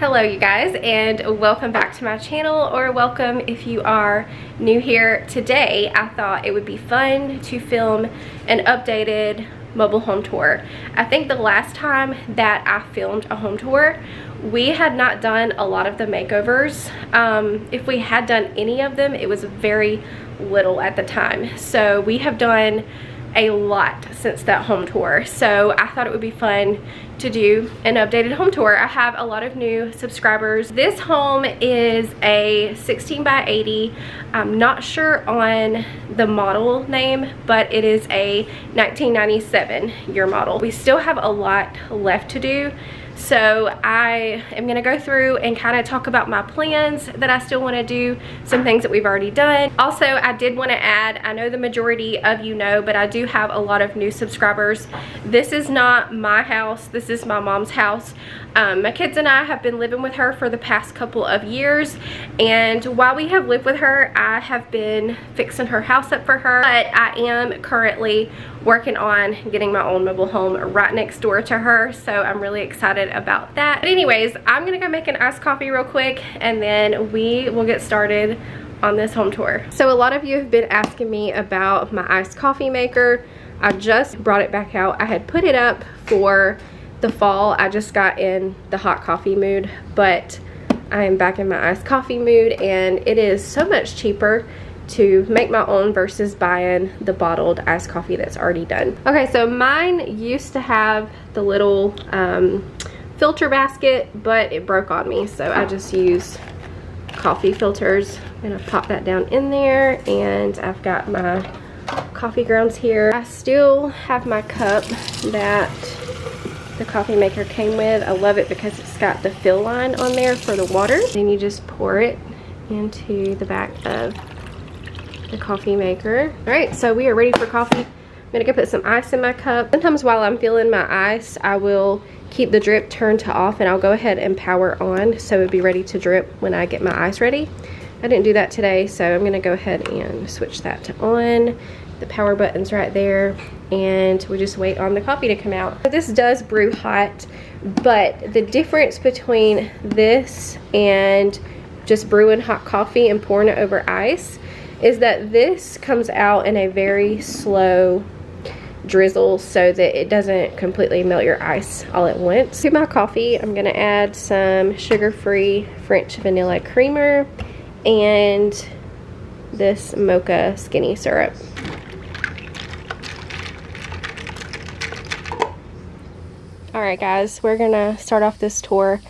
Hello you guys, and welcome back to my channel, or welcome if you are new here. Today I thought it would be fun to film an updated mobile home tour. I think the last time that I filmed a home tour, we had not done a lot of the makeovers. If we had done any of them, it was very little at the time. So we have done a lot since that home tour. So I thought it would be fun to do an updated home tour. I have a lot of new subscribers. This home is a 16 by 80. I'm not sure on the model name, but it is a 1997 year model. We still have a lot left to do, so I am going to go through and kind of talk about my plans that I still want to do, some things that we've already done. Also, I did want to add, I know the majority of you know, but I do have a lot of new subscribers. This is not my house. This is my mom's house. My kids and I have been living with her for the past couple of years, and while we have lived with her, I have been fixing her house up for her, but I am currently working on getting my own mobile home right next door to her, so I'm really excited about that. But anyways, I'm gonna go make an iced coffee real quick, and then we will get started on this home tour. So a lot of you have been asking me about my iced coffee maker. I just brought it back out. I had put it up for the fall. I just got in the hot coffee mood, but I am back in my iced coffee mood, and it is so much cheaper to make my own versus buying the bottled iced coffee that's already done. Okay, so mine used to have the little filter basket, but it broke on me, so I just use coffee filters. I'm gonna pop that down in there, and I've got my coffee grounds here. I still have my cup that the coffee maker came with. I love it because it's got the fill line on there for the water. Then you just pour it into the back of the coffee maker. All right, so we are ready for coffee. I'm gonna go put some ice in my cup. Sometimes while I'm filling my ice, I will keep the drip turned to off, and I'll go ahead and power on so it'll be ready to drip when I get my ice ready. I didn't do that today, so I'm gonna go ahead and switch that to on. The power button's right there, and we just wait on the coffee to come out. This does brew hot, but the difference between this and just brewing hot coffee and pouring it over ice is that this comes out in a very slow drizzle so that it doesn't completely melt your ice all at once. To my coffee, I'm gonna add some sugar-free French vanilla creamer and this mocha skinny syrup. All right guys, we're gonna start off this tour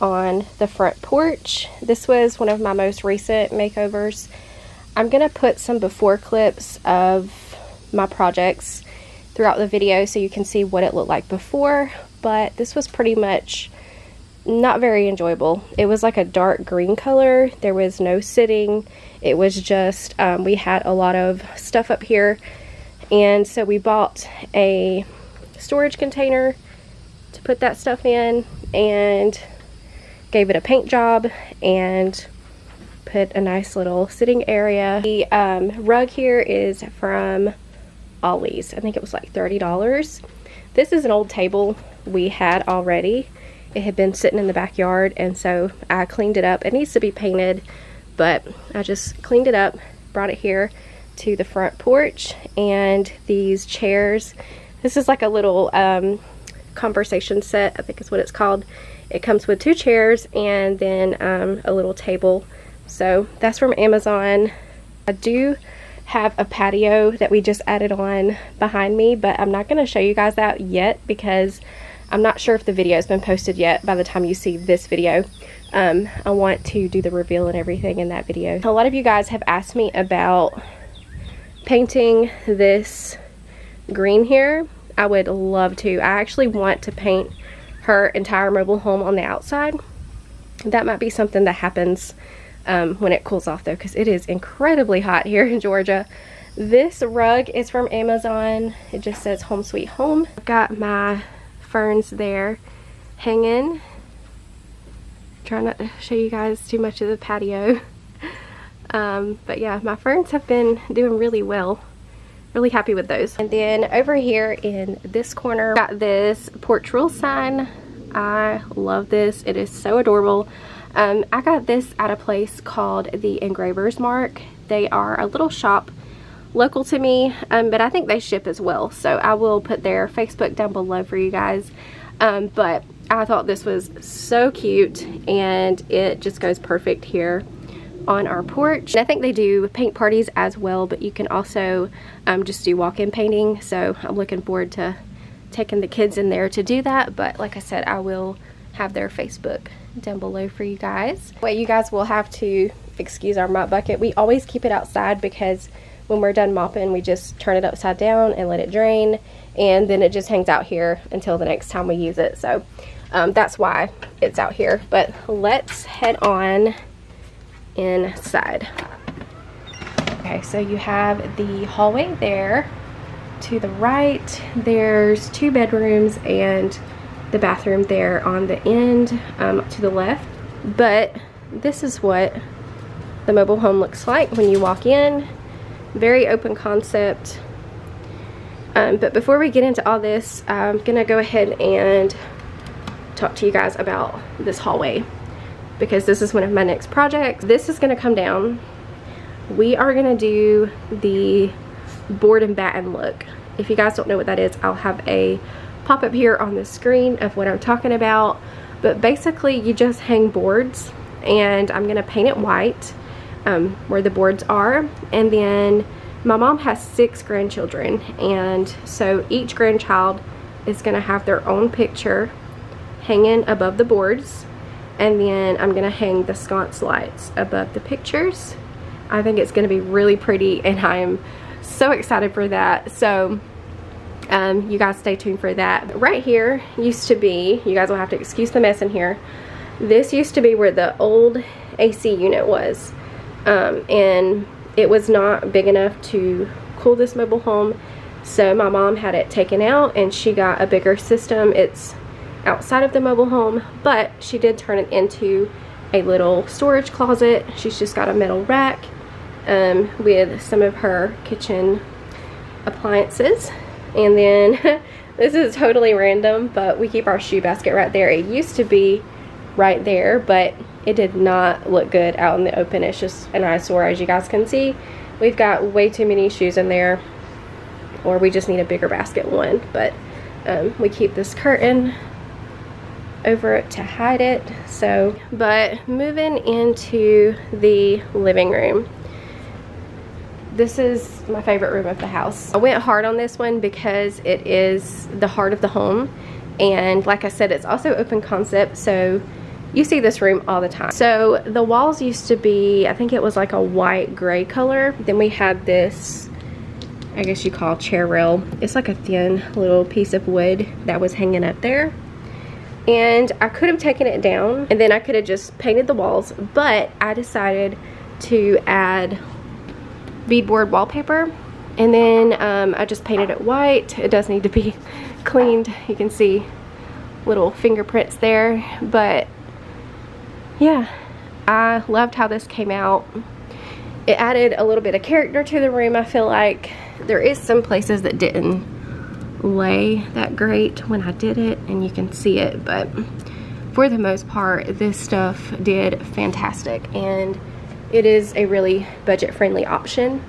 on the front porch. This was one of my most recent makeovers. I'm going to put some before clips of my projects throughout the video so you can see what it looked like before, but this was pretty much not very enjoyable. It was like a dark green color. There was no sitting. It was just, we had a lot of stuff up here, and so we bought a storage container to put that stuff in and gave it a paint job and put a nice little sitting area. The rug here is from Ollie's. I think it was like $30. This is an old table we had already. It had been sitting in the backyard, and so I cleaned it up. It needs to be painted, but I just cleaned it up, brought it here to the front porch, and these chairs. This is like a little conversation set, I think is what it's called. It comes with two chairs and then a little table. So that's from Amazon. I do have a patio that we just added on behind me, but I'm not gonna show you guys that yet because I'm not sure if the video has been posted yet by the time you see this video. I want to do the reveal and everything in that video. A lot of you guys have asked me about painting this green here. I would love to. I actually want to paint her entire mobile home on the outside. That might be something that happens when it cools off though, because it is incredibly hot here in Georgia. This rug is from Amazon. It just says Home Sweet Home. I've got my ferns there hanging. Try not to show you guys too much of the patio. But yeah, my ferns have been doing really well. Really happy with those. And then over here in this corner, got this porch rule sign I love this. It is so adorable. I got this at a place called the Engravers Mark. They are a little shop local to me, but I think they ship as well, so I will put their Facebook down below for you guys. But I thought this was so cute, and it just goes perfect here on our porch. And I think they do paint parties as well, but you can also just do walk-in painting, so I'm looking forward to taking the kids in there to do that. But like I said, I will have their Facebook down below for you guys. Well, you guys will have to excuse our mop bucket. We always keep it outside because when we're done mopping, we just turn it upside down and let it drain, and then it just hangs out here until the next time we use it. So that's why it's out here. But let's head on inside. Okay, so you have the hallway there. To the right, there's two bedrooms and the bathroom there on the end, to the left. But this is what the mobile home looks like when you walk in. Very open concept. But before we get into all this, I'm gonna go ahead and talk to you guys about this hallway, because this is one of my next projects. This is gonna come down. We are gonna do the board and batten look. If you guys don't know what that is, I'll have a pop up here on the screen of what I'm talking about. But basically you just hang boards, and I'm gonna paint it white where the boards are. And then my mom has 6 grandchildren, and so each grandchild is gonna have their own picture hanging above the boards, and then I'm gonna hang the sconce lights above the pictures. I think it's gonna be really pretty, and I am so excited for that. So you guys stay tuned for that. Right here used to be, you guys will have to excuse the mess in here, this used to be where the old AC unit was, and it was not big enough to cool this mobile home, so my mom had it taken out and she got a bigger system. It's outside of the mobile home, but she did turn it into a little storage closet. She's just got a metal rack with some of her kitchen appliances. And then this is totally random, but we keep our shoe basket right there. It used to be right there, but it did not look good out in the open. It's just an eyesore, as you guys can see. We've got way too many shoes in there, or we just need a bigger basket one. But we keep this curtain over it to hide it. So, but moving into the living room. This is my favorite room of the house. I went hard on this one because it is the heart of the home, and like I said, it's also open concept, so you see this room all the time. So the walls used to be, I think it was like a white gray color. Then we had this, I guess you call chair rail. It's like a thin little piece of wood that was hanging up there, and I could have taken it down, and then I could have just painted the walls, but I decided to add beadboard wallpaper, and then I just painted it white. It does need to be cleaned. You can see little fingerprints there, but yeah, I loved how this came out. It added a little bit of character to the room. I feel like there is some places that didn't lay that great when I did it, and you can see it, but for the most part this stuff did fantastic, and it is a really budget-friendly option.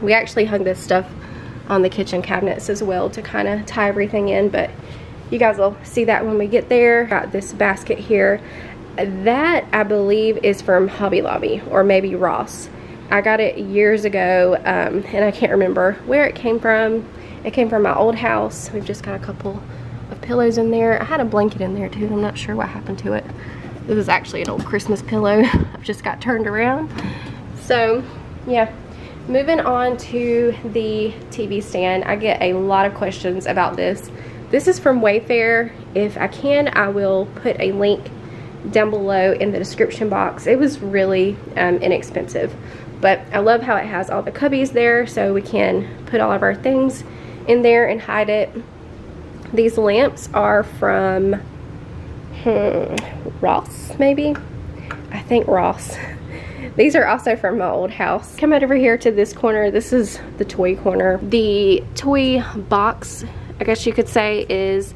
We actually hung this stuff on the kitchen cabinets as well to kind of tie everything in, but you guys will see that when we get there. Got this basket here. That, I believe, is from Hobby Lobby or maybe Ross. I got it years ago, and I can't remember where it came from. It came from my old house. We've just got a couple of pillows in there. I had a blanket in there too. I'm not sure what happened to it. This is actually an old Christmas pillow. I've just got turned around. So yeah, moving on to the TV stand. I get a lot of questions about this. This is from Wayfair. If I can, I will put a link down below in the description box. It was really inexpensive, but I love how it has all the cubbies there, so we can put all of our things in there and hide it. These lamps are from Ross, maybe? I think Ross. These are also from my old house. Come out over here to this corner. This is the toy corner. The toy box, I guess you could say, is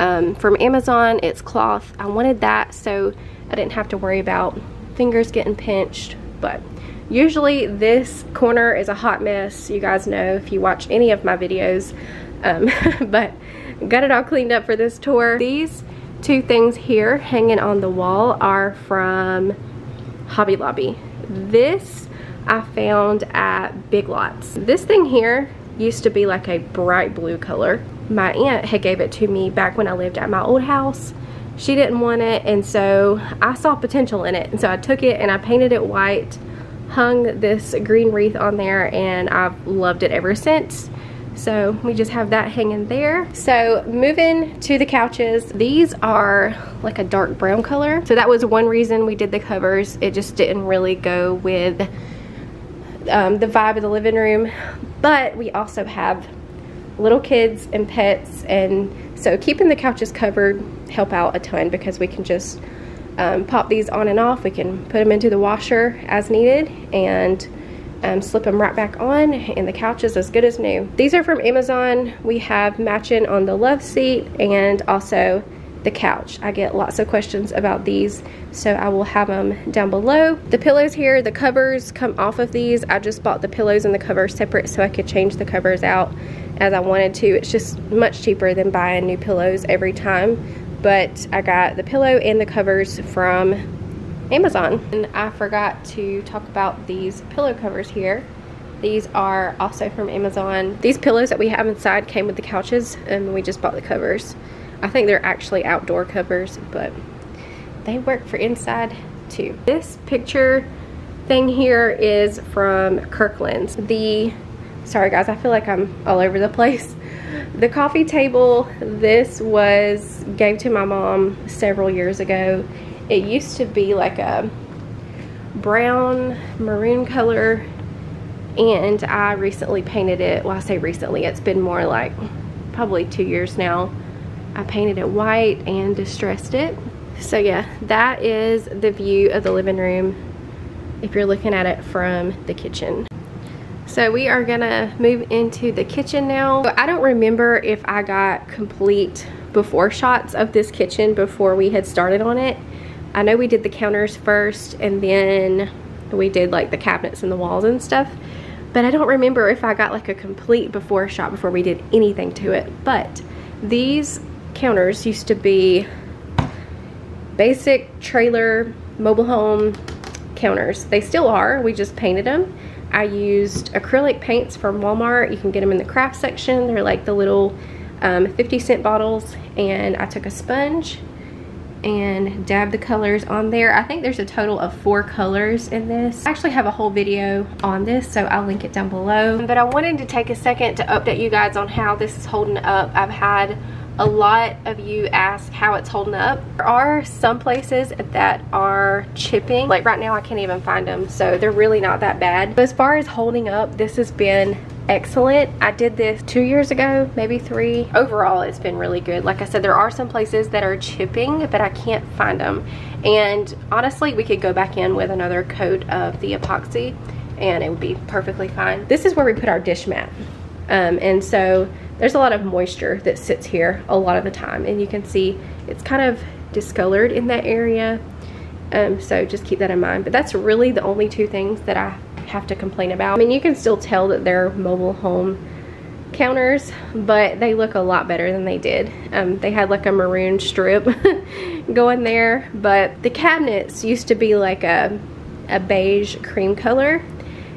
From Amazon, it's cloth. I wanted that so I didn't have to worry about fingers getting pinched, but usually this corner is a hot mess. You guys know if you watch any of my videos, but got it all cleaned up for this tour. These two things here hanging on the wall are from Hobby Lobby. This I found at Big Lots. This thing here used to be like a bright blue color. My aunt had gave it to me back when I lived at my old house. She didn't want it, and so I saw potential in it, and so I took it and I painted it white, hung this green wreath on there, and I've loved it ever since. So we just have that hanging there. So moving to the couches, these are like a dark brown color. So that was one reason we did the covers. It just didn't really go with the vibe of the living room. But we also have little kids and pets, and so keeping the couches covered help out a ton, because we can just pop these on and off. We can put them into the washer as needed and slip them right back on, and the couch is as good as new. These are from Amazon. We have matching on the love seat and also the couch. I get lots of questions about these, so I will have them down below. The pillows here, the covers come off of these. I just bought the pillows and the covers separate so I could change the covers out as I wanted to. It's just much cheaper than buying new pillows every time, but I got the pillow and the covers from Amazon. And I forgot to talk about these pillow covers here. These are also from Amazon. These pillows that we have inside came with the couches, and we just bought the covers. I think they're actually outdoor covers, but they work for inside too. This picture thing here is from Kirkland's. Sorry guys, I feel like I'm all over the place. The coffee table, this was gave to my mom several years ago. It used to be like a brown maroon color, and I recently painted it. Well, I say recently, it's been more like probably 2 years now. I painted it white and distressed it. So yeah, that is the view of the living room if you're looking at it from the kitchen. So we are gonna move into the kitchen now. I don't remember if I got complete before shots of this kitchen before we had started on it. I know we did the counters first, and then we did like the cabinets and the walls and stuff, but I don't remember if I got like a complete before shot before we did anything to it. But these counters used to be basic trailer mobile home counters. They still are, we just painted them. I used acrylic paints from Walmart. You can get them in the craft section. They're like the little 50-cent bottles, and I took a sponge and dab the colors on there. I think there's a total of 4 colors in this. I actually have a whole video on this, so I'll link it down below. But I wanted to take a second to update you guys on how this is holding up. I've had a lot of you ask how it's holding up. There are some places that are chipping. Like right now I can't even find them, so they're really not that bad. But as far as holding up, this has been excellent. I did this 2 years ago, maybe 3. Overall, it's been really good. Like I said, there are some places that are chipping, but I can't find them. And honestly, we could go back in with another coat of the epoxy and it would be perfectly fine. This is where we put our dish mat. And so there's a lot of moisture that sits here a lot of the time. And you can see it's kind of discolored in that area. So just keep that in mind. But that's really the only two things that I have to complain about. I mean, you can still tell that they're mobile home counters, but they look a lot better than they did. They had like a maroon strip going there, but the cabinets used to be like a beige cream color.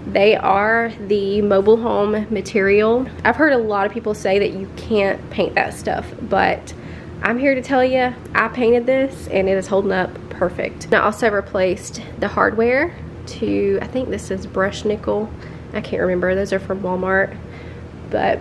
They are the mobile home material. I've heard a lot of people say that you can't paint that stuff, but I'm here to tell you I painted this and it is holding up perfect. And I also replaced the hardware to, I think this is brushed nickel. I can't remember. Those are from Walmart. But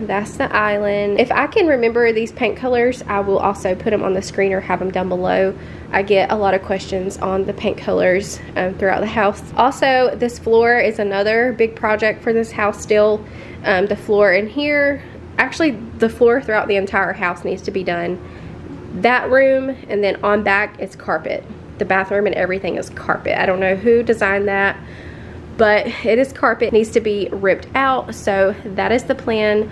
that's the island. If I can remember these paint colors, I will also put them on the screen or have them down below. I get a lot of questions on the paint colors throughout the house. Also, this floor is another big project for this house still. The floor in here, actually the floor throughout the entire house needs to be done. That room, and then on back is carpet. The bathroom and everything is carpet. I don't know who designed that, but it is carpet. It needs to be ripped out, so that is the plan.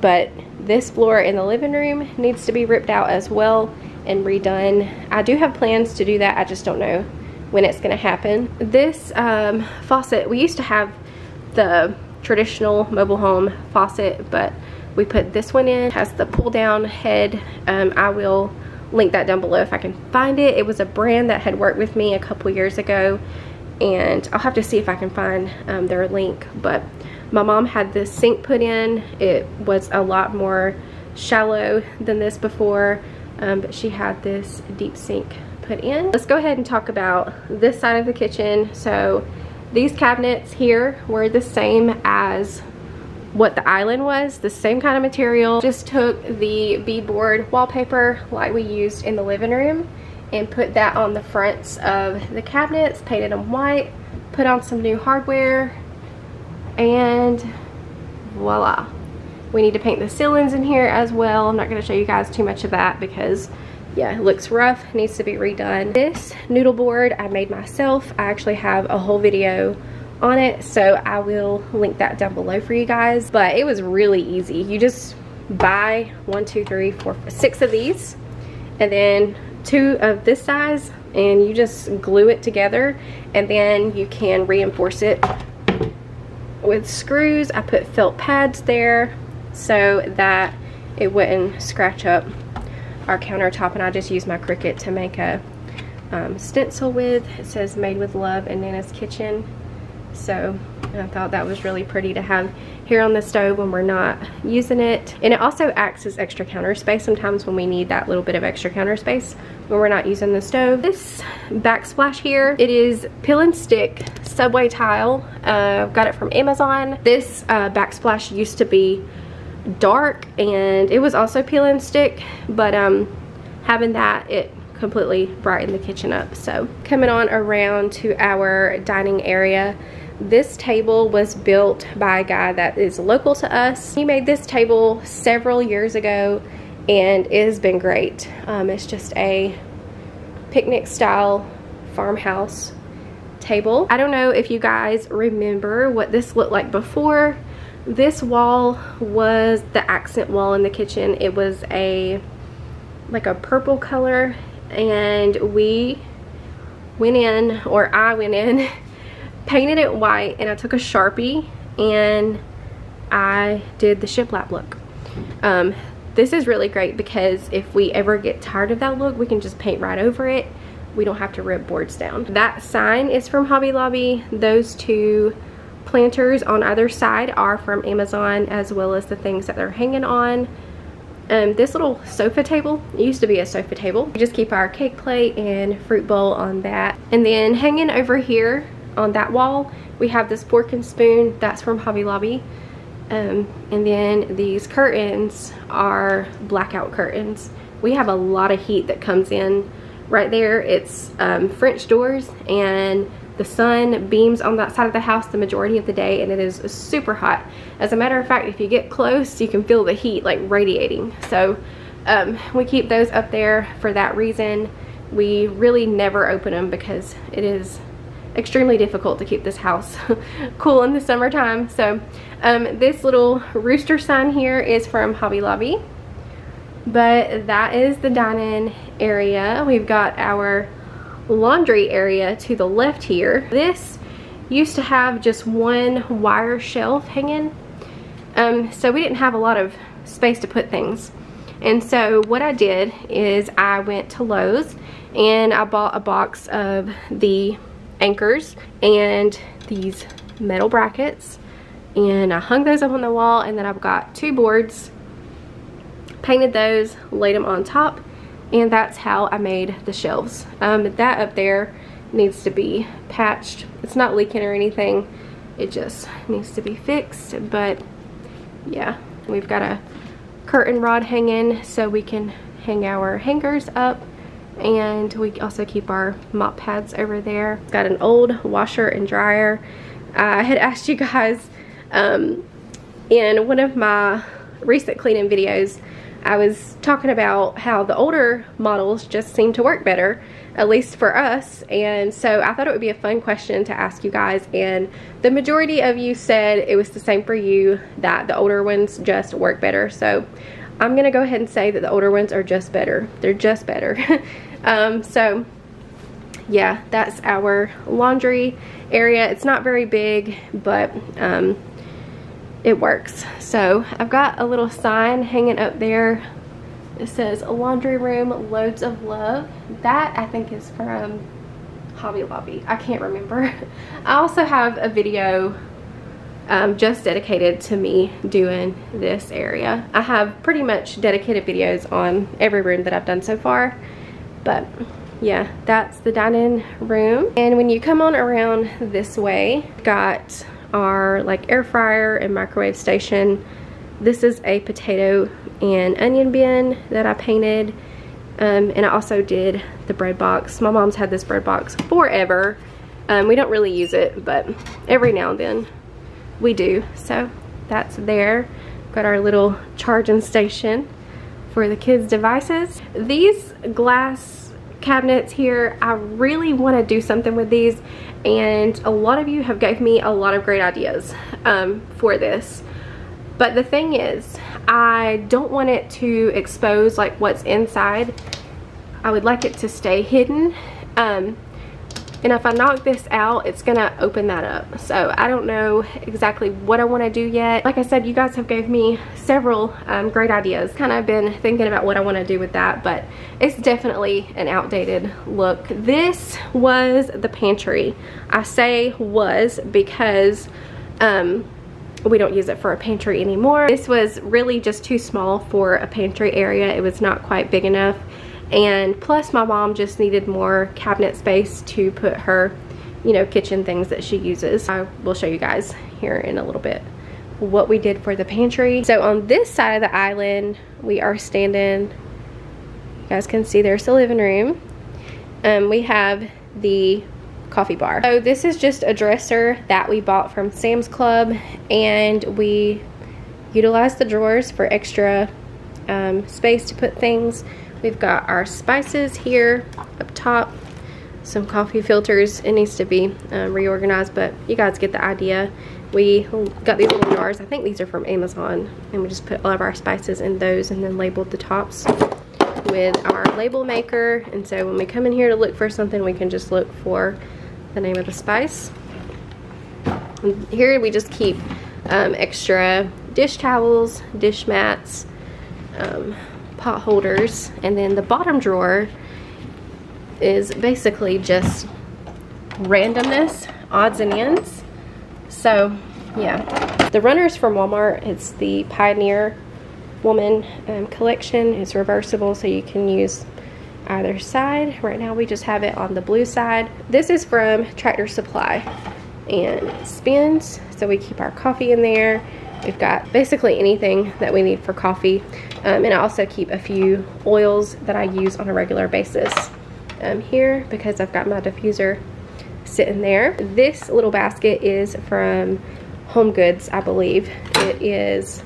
But This floor in the living room needs to be ripped out as well and redone. I do have plans to do that. I just don't know when it's going to happen. This faucet, we used to have the traditional mobile home faucet, but we put this one in. It has the pull down head. I will link that down below if I can find it. It was a brand that had worked with me a couple years ago, and I'll have to see if I can find their link. But my mom had this sink put in. It was a lot more shallow than this before, but she had this deep sink put in. Let's go ahead and talk about this side of the kitchen. So these cabinets here were the same as what the island was, the same kind of material. Just took the beadboard wallpaper like we used in the living room and put that on the fronts of the cabinets, painted them white, put on some new hardware, and voila. We need to paint the ceilings in here as well. I'm not going to show you guys too much of that because, yeah, it looks rough. It needs to be redone. This noodle board I made myself. I actually have a whole video on it, so I will link that down below for you guys. But it was really easy. You just buy 6 of these, and then 2 of this size, and you just glue it together, and then you can reinforce it with screws. I put felt pads there so that it wouldn't scratch up our countertop, and I just used my Cricut to make a stencil with. It says made with love in Nana's kitchen. So I thought that was really pretty to have here on the stove when we're not using it. And it also acts as extra counter space sometimes when we need that little bit of extra counter space when we're not using the stove. This backsplash here, it is peel and stick subway tile. I've got it from Amazon. This backsplash used to be dark, and it was also peel and stick, but having that, it completely brightened the kitchen up. So coming on around to our dining area, this table was built by a guy that is local to us. He made this table several years ago, and it has been great. It's just a picnic style farmhouse table. I don't know if you guys remember what this looked like before. This wall was the accent wall in the kitchen. It was a like a purple color, and we went in, or I went in, painted it white, and I took a Sharpie and I did the shiplap look. This is really great because if we ever get tired of that look, we can just paint right over it. We don't have to rip boards down. That sign is from Hobby Lobby. Those two planters on either side are from Amazon, as well as the things that they're hanging on. This little sofa table, it used to be a sofa table. We just keep our cake plate and fruit bowl on that. And then hanging over here on that wall, we have this fork and spoon. That's from Hobby Lobby. And then these curtains are blackout curtains. We have a lot of heat that comes in right there. It's French doors, and the sun beams on that side of the house the majority of the day, and it is super hot. As a matter of fact, if you get close, you can feel the heat like radiating. So we keep those up there for that reason. We really never open them because it is extremely difficult to keep this house cool in the summertime. So this little rooster sign here is from Hobby Lobby. But that is the dining area. We've got our laundry area to the left here. This used to have just one wire shelf hanging, so we didn't have a lot of space to put things. And so what I did is I went to Lowe's and I bought a box of the anchors and these metal brackets, and I hung those up on the wall. And then I've got 2 boards, painted those, laid them on top, and that's how I made the shelves. That up there needs to be patched. It's not leaking or anything. It just needs to be fixed. But yeah, we've got a curtain rod hanging so we can hang our hangers up, and we also keep our mop pads over there. Got an old washer and dryer. I had asked you guys in one of my recent cleaning videos, I was talking about how the older models just seem to work better, at least for us. And so I thought it would be a fun question to ask you guys, and the majority of you said it was the same for you, that the older ones just work better. So I'm gonna go ahead and say that the older ones are just better. They're just better. So yeah, that's our laundry area. It's not very big, but it works. So I've got a little sign hanging up there. It says laundry room, loads of love. That I think is from Hobby Lobby. I can't remember. I also have a video just dedicated to me doing this area. I have pretty much dedicated videos on every room that I've done so far. But yeah, that's the dining room. And when you come on around this way, got our like air fryer and microwave station. This is a potato and onion bin that I painted. And I also did the bread box. My mom's had this bread box forever. We don't really use it, but every now and then we do. So that's there. Got our little charging station for the kids' devices. These glass cabinets here, I really want to do something with these, and a lot of you have gave me a lot of great ideas for this. But the thing is, I don't want it to expose like what's inside. I would like it to stay hidden. And if I knock this out, it's gonna open that up. So I don't know exactly what I want to do yet. Like I said, you guys have gave me several great ideas. Kind of been thinking about what I want to do with that, but it's definitely an outdated look. This was the pantry. I say was because we don't use it for a pantry anymore. This was really just too small for a pantry area. It was not quite big enough. And plus my mom just needed more cabinet space to put her, you know, kitchen things that she uses. I will show you guys here in a little bit what we did for the pantry. So on this side of the island, we are standing, you guys can see there's the living room. We have the coffee bar. So this is just a dresser that we bought from Sam's Club, and we utilized the drawers for extra space to put things. We've got our spices here up top, some coffee filters. It needs to be reorganized, but you guys get the idea. We got these little jars. I think these are from Amazon, and we just put all of our spices in those and then labeled the tops with our label maker. And so when we come in here to look for something, we can just look for the name of the spice. And here we just keep extra dish towels, dish mats, pot holders, and then the bottom drawer is basically just randomness, odds and ends. So yeah, the runners from Walmart, it's the Pioneer Woman collection. It's reversible, so you can use either side. Right now we just have it on the blue side. This is from Tractor Supply, and it spins, so we keep our coffee in there. We've got basically anything that we need for coffee. And I also keep a few oils that I use on a regular basis here, because I've got my diffuser sitting there. This little basket is from Home Goods, I believe. It is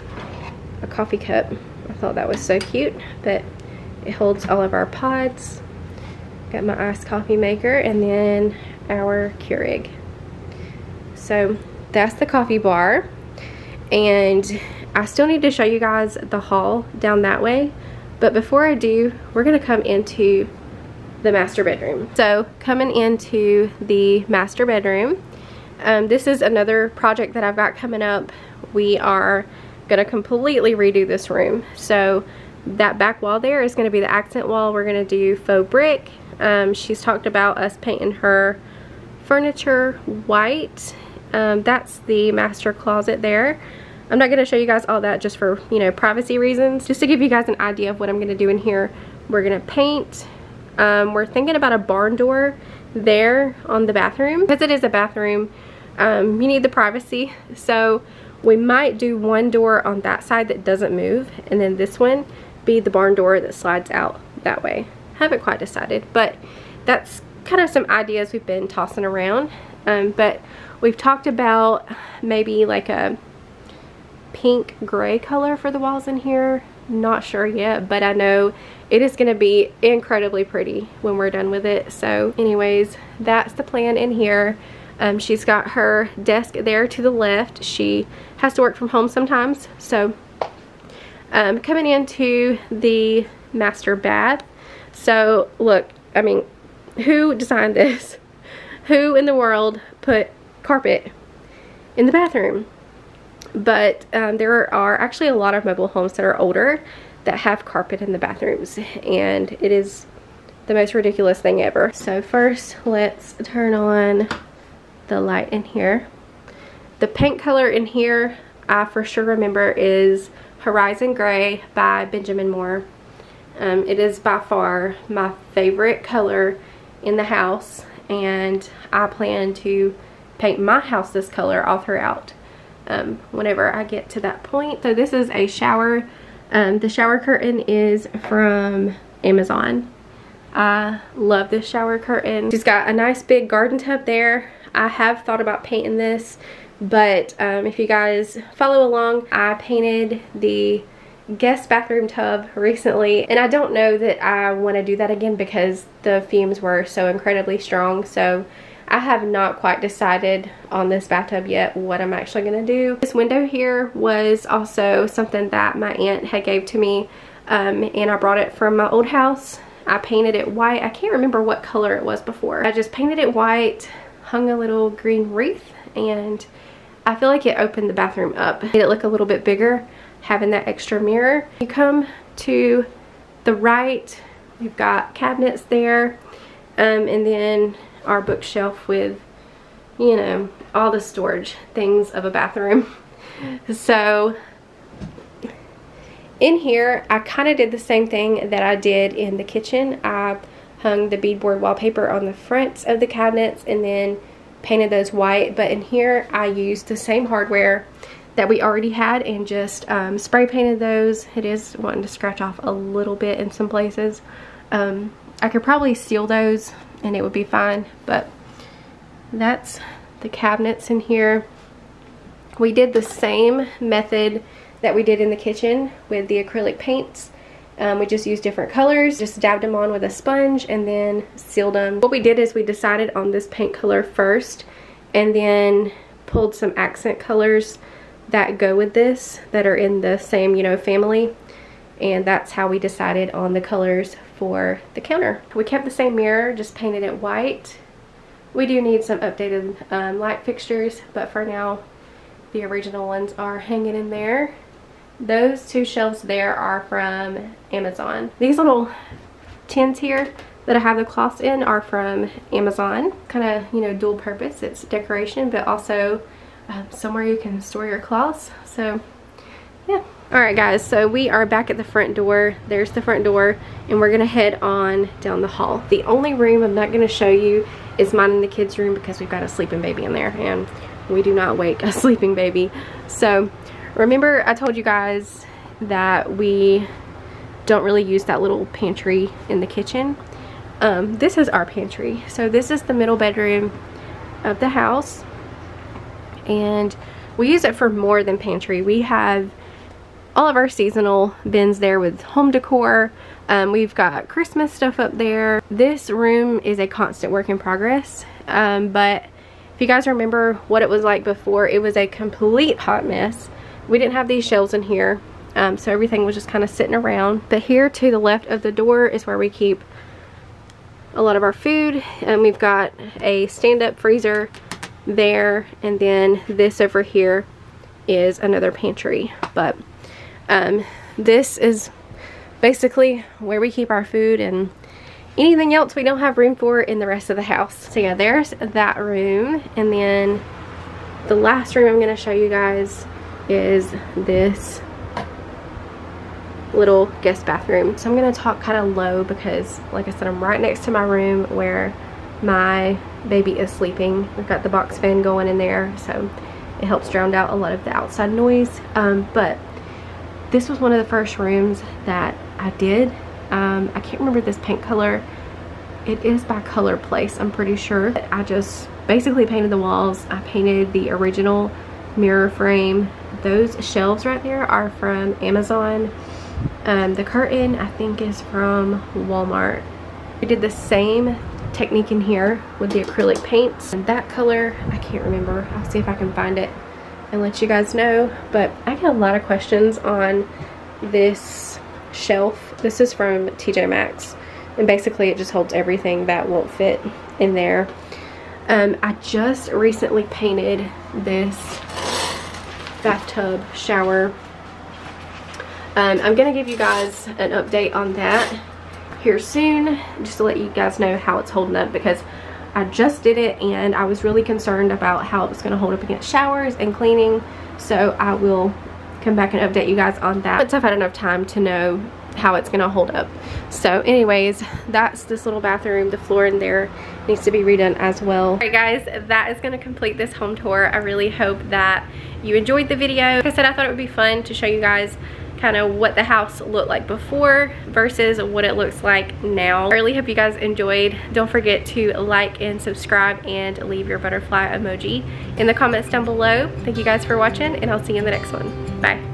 a coffee cup. I thought that was so cute, but it holds all of our pods. Got my iced coffee maker, and then our Keurig. So that's the coffee bar. And I still need to show you guys the hall down that way, but before I do, we're gonna come into the master bedroom. So coming into the master bedroom, this is another project that I've got coming up. We are gonna completely redo this room. So that back wall there is gonna be the accent wall. We're gonna do faux brick. She's talked about us painting her furniture white. That's the master closet there. I'm not gonna show you guys all that just for, you know, privacy reasons. Just to give you guys an idea of what I'm gonna do in here, we're gonna paint. We're thinking about a barn door there on the bathroom. Because it is a bathroom, you need the privacy. So we might do one door on that side that doesn't move, and then this one be the barn door that slides out that way. Haven't quite decided, but that's kind of some ideas we've been tossing around. But we've talked about maybe like a pink gray color for the walls in here. Not sure yet, but I know it is going to be incredibly pretty when we're done with it. So anyways, that's the plan in here. She's got her desk there to the left. She has to work from home sometimes, so Coming into the master bath. So look, I mean, who designed this? Who in the world put carpet in the bathroom? But there are actually a lot of mobile homes that are older that have carpet in the bathrooms, and it is the most ridiculous thing ever. So first, let's turn on the light in here. The paint color in here, I for sure remember, is Horizon Gray by Benjamin Moore. It is by far my favorite color in the house, and I plan to paint my house this color all throughout whenever I get to that point. So this is a shower. The shower curtain is from Amazon. I love this shower curtain. She's got a nice big garden tub there. I have thought about painting this, but if you guys follow along, I painted the guest bathroom tub recently, and I don't know that I want to do that again because the fumes were so incredibly strong. So I have not quite decided on this bathtub yet what I'm actually going to do. This window here was also something that my aunt had gave to me, and I brought it from my old house. I painted it white. I can't remember what color it was before. I just painted it white, hung a little green wreath, and I feel like it opened the bathroom up. Made it look a little bit bigger, having that extra mirror. You come to the right, you've got cabinets there, and then our bookshelf with, you know, all the storage things of a bathroom. So in here, I kind of did the same thing that I did in the kitchen. I hung the beadboard wallpaper on the fronts of the cabinets and then painted those white. But in here, I used the same hardware that we already had and just spray painted those. It is wanting to scratch off a little bit in some places. I could probably seal those and it would be fine, but that's the cabinets in here. We did the same method that we did in the kitchen with the acrylic paints. We just used different colors, just dabbed them on with a sponge and then sealed them. What we did is we decided on this paint color first and then pulled some accent colors that go with this, that are in the same, you know, family. And that's how we decided on the colors for the counter. We kept the same mirror, just painted it white. We do need some updated light fixtures, but for now, the original ones are hanging in there. Those two shelves there are from Amazon. These little tins here that I have the cloths in are from Amazon. Kind of, you know, dual purpose. It's decoration, but also somewhere you can store your cloths. So, yeah. Alright guys, so we are back at the front door. There's the front door, and we're going to head on down the hall. The only room I'm not going to show you is mine and the kids' room because we've got a sleeping baby in there, and we do not wake a sleeping baby. So remember I told you guys that we don't really use that little pantry in the kitchen. This is our pantry. So this is the middle bedroom of the house, and we use it for more than pantry. We have all of our seasonal bins there with home decor. We've got Christmas stuff up there. This room is a constant work in progress, but if you guys remember what it was like before, it was a complete hot mess. We didn't have these shelves in here, so everything was just kind of sitting around. But here to the left of the door is where we keep a lot of our food, and we've got a stand-up freezer there, and then this over here is another pantry. But this is basically where we keep our food, and anything else we don't have room for in the rest of the house. So yeah, there's that room. And then the last room I'm going to show you guys is this little guest bathroom. So I'm going to talk kind of low because, like I said, I'm right next to my room where my baby is sleeping. We've got the box fan going in there, so it helps drown out a lot of the outside noise. But this was one of the first rooms that I did. I can't remember this paint color. It is by Color Place, I'm pretty sure. I just basically painted the walls. I painted the original mirror frame. Those shelves right there are from Amazon. The curtain, I think, is from Walmart. We did the same technique in here with the acrylic paints. And that color, I can't remember. I'll see if I can find it and let you guys know. But I get a lot of questions on this shelf. This is from TJ Maxx, and basically it just holds everything that won't fit in there. I just recently painted this bathtub shower. I'm gonna give you guys an update on that here soon, just to let you guys know how it's holding up, because I just did it and I was really concerned about how it was going to hold up against showers and cleaning. So I will come back and update you guys on that once I've had enough time to know how it's going to hold up. So anyways, that's this little bathroom. The floor in there needs to be redone as well. Alright guys, that is going to complete this home tour. I really hope that you enjoyed the video. Like I said, I thought it would be fun to show you guys kind of what the house looked like before versus what it looks like now. I really hope you guys enjoyed. Don't forget to like and subscribe and leave your butterfly emoji in the comments down below. Thank you guys for watching, and I'll see you in the next one. Bye.